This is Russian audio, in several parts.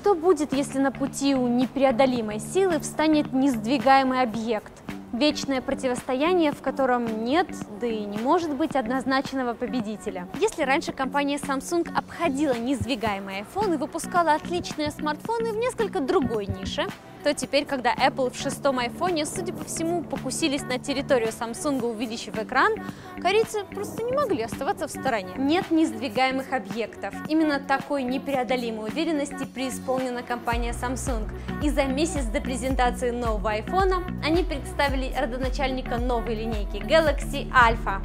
Что будет, если на пути у непреодолимой силы встанет несдвигаемый объект? Вечное противостояние, в котором нет, да и не может быть однозначного победителя. Если раньше компания Samsung обходила несдвигаемый iPhone и выпускала отличные смартфоны в несколько другой нише, то теперь, когда Apple в шестом iPhone, судя по всему, покусились на территорию Samsung, увеличив экран, корейцы просто не могли оставаться в стороне. Нет несдвигаемых объектов. Именно такой непреодолимой уверенности преисполнена компания Samsung. И за месяц до презентации нового iPhone они представили родоначальника новой линейки Galaxy Alpha.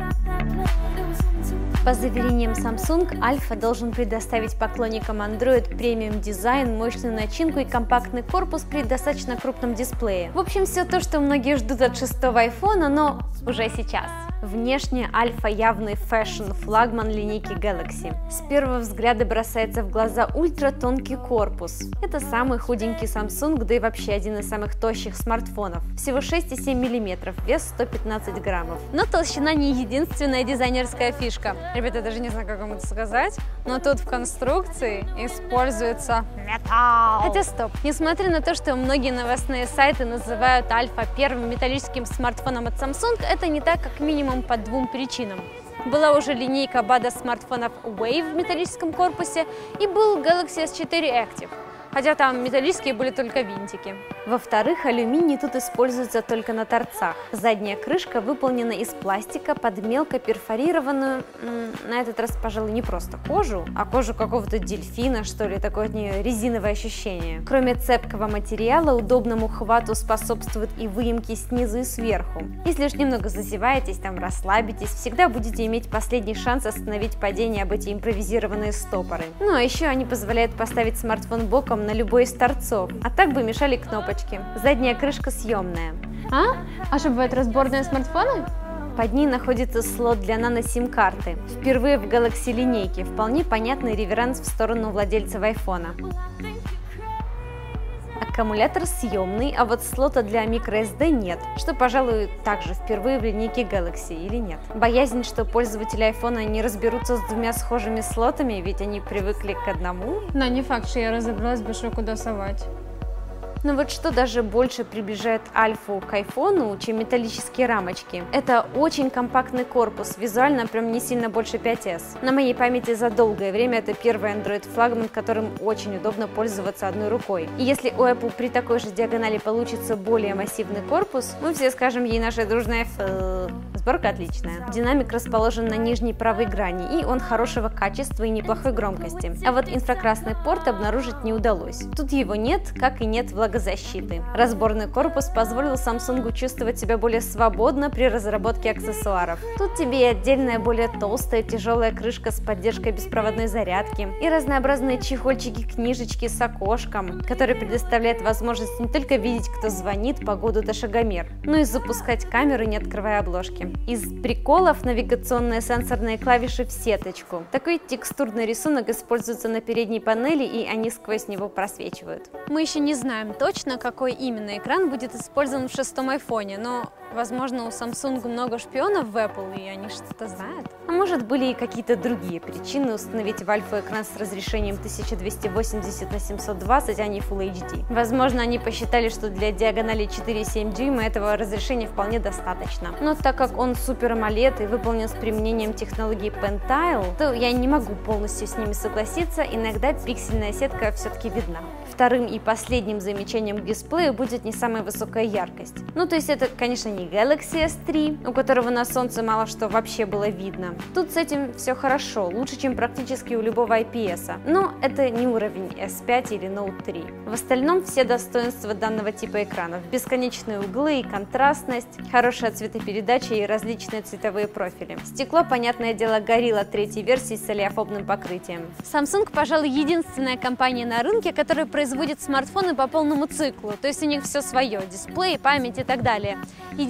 По заверениям Samsung, Alpha должен предоставить поклонникам Android премиум дизайн, мощную начинку и компактный корпус при достаточно крупном дисплее. В общем, все то, что многие ждут от шестого iPhone, но уже сейчас. Внешне Alpha явный фэшн-флагман линейки Galaxy. С первого взгляда бросается в глаза ультратонкий корпус. Это самый худенький Samsung, да и вообще один из самых тощих смартфонов. Всего 6,7 мм, вес 115 граммов. Но толщина не единственная дизайнерская фишка. Ребята, я даже не знаю, как вам это сказать, но тут в конструкции используется металл. Хотя стоп, несмотря на то, что многие новостные сайты называют Alpha первым металлическим смартфоном от Samsung, это не так, как минимум по двум причинам. Была уже линейка БАДа смартфонов Wave в металлическом корпусе и был Galaxy S4 Active, хотя там металлические были только винтики. Во-вторых, алюминий тут используется только на торцах. Задняя крышка выполнена из пластика под мелко перфорированную, на этот раз, пожалуй, не просто кожу, а кожу какого-то дельфина, что ли, такое от нее резиновое ощущение. Кроме цепкого материала, удобному хвату способствуют и выемки снизу и сверху. Если лишь немного зазеваетесь, там расслабитесь, всегда будете иметь последний шанс остановить падение об эти импровизированные стопоры. Ну а еще они позволяют поставить смартфон боком на любой из торцов, а так бы мешали кнопочки. Задняя крышка съемная. А что бывают разборные смартфоны? Под ней находится слот для нано-сим-карты. Впервые в Galaxy линейке вполне понятный реверанс в сторону владельцев айфона. Аккумулятор съемный, а вот слота для microSD нет, что, пожалуй, также впервые в линейке Galaxy, или нет? Боязнь, что пользователи айфона не разберутся с двумя схожими слотами, ведь они привыкли к одному. Но не факт, что я разобралась бы, что куда совать. Но вот что даже больше приближает Альфу к айфону, чем металлические рамочки. Это очень компактный корпус, визуально прям не сильно больше 5S. На моей памяти за долгое время это первый Android-флагман, которым очень удобно пользоваться одной рукой. И если у Apple при такой же диагонали получится более массивный корпус, мы все скажем ей наше дружное фу. Сборка отличная. Динамик расположен на нижней правой грани, и он хорошего качества и неплохой громкости. А вот инфракрасный порт обнаружить не удалось. Тут его нет, как и нет влагопроводности. Защиты. Разборный корпус позволил Samsung чувствовать себя более свободно при разработке аксессуаров. Тут тебе и отдельная более толстая тяжелая крышка с поддержкой беспроводной зарядки, и разнообразные чехольчики-книжечки с окошком, которые предоставляют возможность не только видеть, кто звонит, погоду да шагомер, но и запускать камеру, не открывая обложки. Из приколов навигационные сенсорные клавиши в сеточку. Такой текстурный рисунок используется на передней панели, и они сквозь него просвечивают. Мы еще не знаем точно, какой именно экран будет использован в шестом айфоне, но, возможно, у Samsung много шпионов в Apple, и они что-то знают. А может, были и какие-то другие причины установить в Альфу экран с разрешением 1280 на 720, а не Full HD. Возможно, они посчитали, что для диагонали 4,7 дюйма этого разрешения вполне достаточно. Но так как он супер AMOLED и выполнен с применением технологии Pentile, то я не могу полностью с ними согласиться, иногда пиксельная сетка все-таки видна. Вторым и последним замечанием к дисплею будет не самая высокая яркость. Ну, то есть это, конечно, не Galaxy S3, у которого на солнце мало что вообще было видно. Тут с этим все хорошо, лучше, чем практически у любого IPS, но это не уровень S5 или Note 3. В остальном все достоинства данного типа экранов: бесконечные углы и контрастность, хорошая цветопередача и различные цветовые профили. Стекло, понятное дело, Gorilla 3 версии с олеофобным покрытием. Samsung, пожалуй, единственная компания на рынке, которая производит смартфоны по полному циклу, то есть у них все свое: дисплей, память и так далее.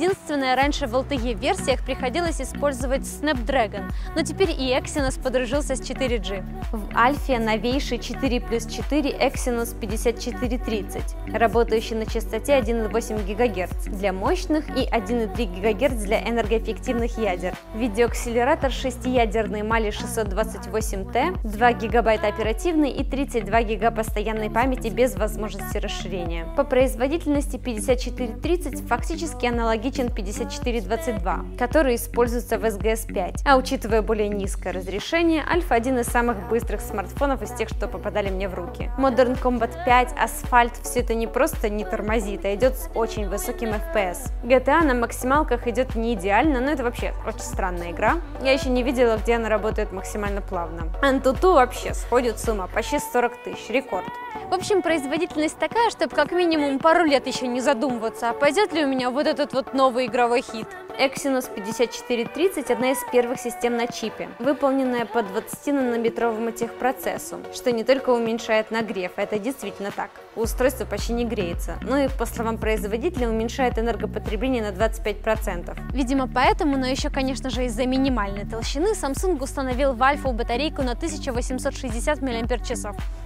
Единственное, раньше в LTE-версиях приходилось использовать Snapdragon, но теперь и Exynos подружился с 4G. В Альфе новейший 4+4 Exynos 5430, работающий на частоте 1,8 ГГц для мощных и 1,3 ГГц для энергоэффективных ядер. Видеоакселератор 6-ядерный Mali 628T, 2 ГБ оперативной и 32 ГБ постоянной памяти без возможности расширения. По производительности 5430 фактически аналогичен 5422, который используется в SGS5, а учитывая более низкое разрешение, Альфа один из самых быстрых смартфонов из тех, что попадали мне в руки. Modern Combat 5, Asphalt – все это не просто не тормозит, а идет с очень высоким FPS. GTA на максималках идет не идеально, но это вообще очень странная игра. Я еще не видела, где она работает максимально плавно. Antutu вообще сходит с ума, почти 40 тысяч, рекорд. В общем, производительность такая, чтобы как минимум пару лет еще не задумываться, а пойдет ли у меня вот этот вот новый игровой хит. Exynos 5430 – одна из первых систем на чипе, выполненная по 20-нанометровому техпроцессу, что не только уменьшает нагрев, это действительно так, устройство почти не греется, но и, по словам производителя, уменьшает энергопотребление на 25%. Видимо поэтому, но еще, конечно же, из-за минимальной толщины Samsung установил в Альфу батарейку на 1860 мАч.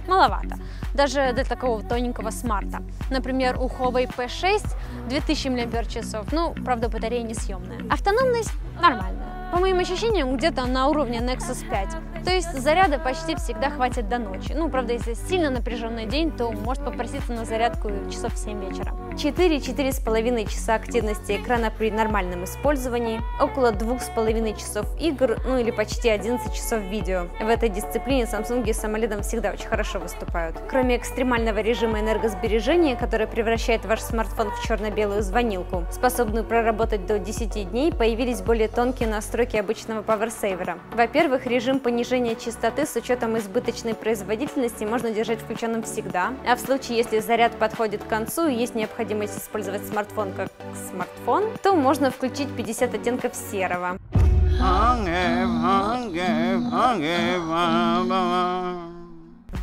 Маловато, даже для такого тоненького смарта. Например, у Huawei P6 2000 мАч, ну, правда, батарея не съемная. Автономность нормальная, по моим ощущениям, где-то на уровне Nexus 5, то есть заряда почти всегда хватит до ночи, ну, правда, если сильно напряженный день, то может попроситься на зарядку часов в 7 вечера. 4-4,5 часа активности экрана при нормальном использовании, около 2,5 часов игр, ну или почти 11 часов видео. В этой дисциплине Samsung с AMOLED всегда очень хорошо выступают. Кроме экстремального режима энергосбережения, который превращает ваш смартфон в черно-белую звонилку, способную проработать до 10 дней, появились более тонкие настройки обычного пауэрсейвера. Во-первых, режим понижения частоты с учетом избыточной производительности можно держать включенным всегда, а в случае, если заряд подходит к концу и есть необходимость использовать смартфон как смартфон, то можно включить 50 оттенков серого.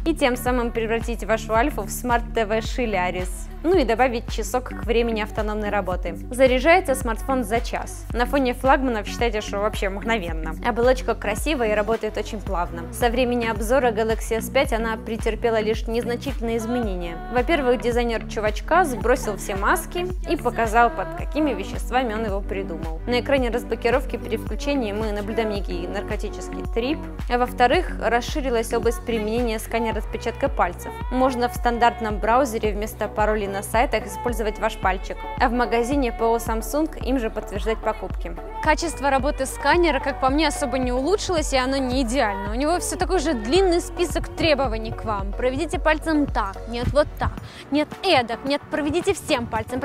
И тем самым превратить вашу Альфу в Smart TV Shilleris. Ну и добавить часок к времени автономной работы. Заряжается смартфон за час. На фоне флагманов считайте, что вообще мгновенно. Оболочка красивая и работает очень плавно. Со времени обзора Galaxy S5 она претерпела лишь незначительные изменения. Во-первых, дизайнер чувачка сбросил все маски и показал, под какими веществами он его придумал. На экране разблокировки при включении мы наблюдаем некий наркотический трип. А во-вторых, расширилась область применения сканера отпечатка пальцев. Можно в стандартном браузере вместо пароля на сайтах использовать ваш пальчик, а в магазине ПО Samsung им же подтверждать покупки. Качество работы сканера, как по мне, особо не улучшилось, и оно не идеально. У него все такой же длинный список требований к вам. Проведите пальцем так, нет вот так, нет эдак, нет проведите всем пальцем.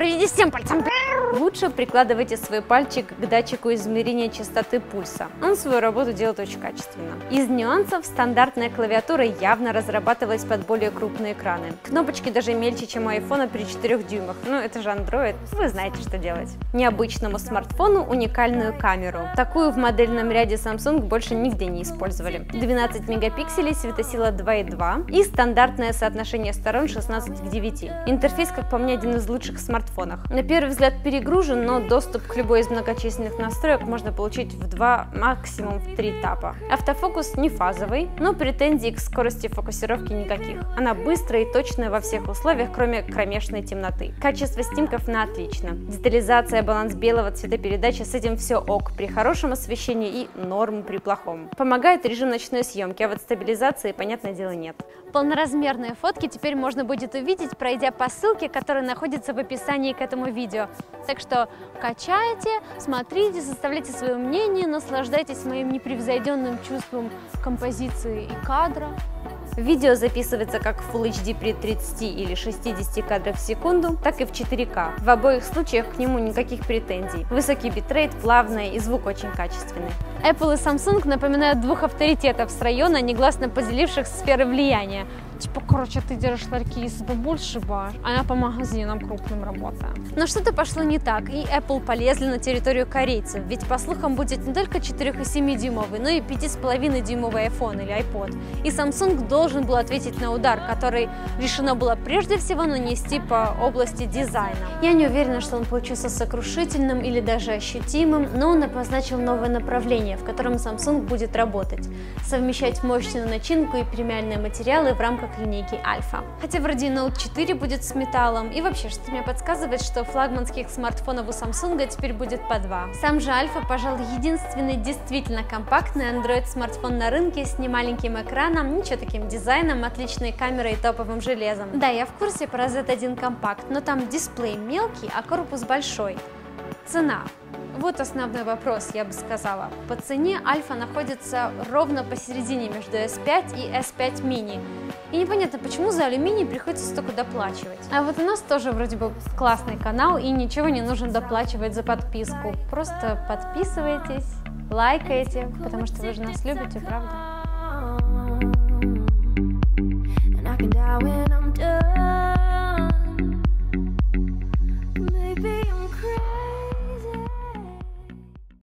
Лучше прикладывайте свой пальчик к датчику измерения частоты пульса. Он свою работу делает очень качественно. Из нюансов стандартная клавиатура явно разрабатывалась под более крупные экраны. Кнопочки даже мельче, чем у iPhone при 4 дюймах. Ну, это же Android, вы знаете, что делать. Необычному смартфону уникальную камеру. Такую в модельном ряде Samsung больше нигде не использовали. 12 мегапикселей, светосила 2,2 и стандартное соотношение сторон 16 к 9. Интерфейс, как по мне, один из лучших в смартфонах. На первый взгляд перегружен, но доступ к любой из многочисленных настроек можно получить в 2, максимум в 3 этапа. Автофокус не фазовый, но претензий к скорости фокусировки никаких. Она быстрая и точная во всех условиях, кроме кромешной темноты. Качество снимков на отлично. Детализация, баланс белого, цветопередача, с этим все ок, при хорошем освещении и норм при плохом. Помогает режим ночной съемки, а вот стабилизации, понятное дело, нет. Полноразмерные фотки теперь можно будет увидеть, пройдя по ссылке, которая находится в описании к этому видео. Так что качайте, смотрите, составляйте свое мнение, наслаждайтесь моим непревзойденным чувством композиции и кадра. Видео записывается как в Full HD при 30 или 60 кадров в секунду, так и в 4К. В обоих случаях к нему никаких претензий. Высокий битрейт, плавный и звук очень качественный. Apple и Samsung напоминают двух авторитетов с района, негласно поделивших сферы влияния. Типа, короче, ты держишь ларьки из больше бар, она по магазинам крупным работает. Но что-то пошло не так, и Apple полезли на территорию корейцев, ведь по слухам будет не только 4,7-дюймовый, но и 5,5-дюймовый iPhone или iPod. И Samsung должен был ответить на удар, который решено было прежде всего нанести по области дизайна. Я не уверена, что он получился сокрушительным или даже ощутимым, но он обозначил новое направление, в котором Samsung будет работать, совмещать мощную начинку и премиальные материалы в рамках линейки Alpha. Хотя вроде Note 4 будет с металлом, и вообще что-то мне подсказывает, что флагманских смартфонов у Samsung теперь будет по два. Сам же Alpha, пожалуй, единственный действительно компактный Android смартфон на рынке с немаленьким экраном, ничего таким дизайном, отличной камерой и топовым железом. Да, я в курсе про Z1 Compact, но там дисплей мелкий, а корпус большой. Цена. Вот основной вопрос, я бы сказала. По цене Alpha находится ровно посередине между S5 и S5 Mini. И непонятно, почему за алюминий приходится столько доплачивать. А вот у нас тоже вроде бы классный канал, и ничего не нужно доплачивать за подписку. Просто подписывайтесь, лайкайте, потому что вы же нас любите, правда?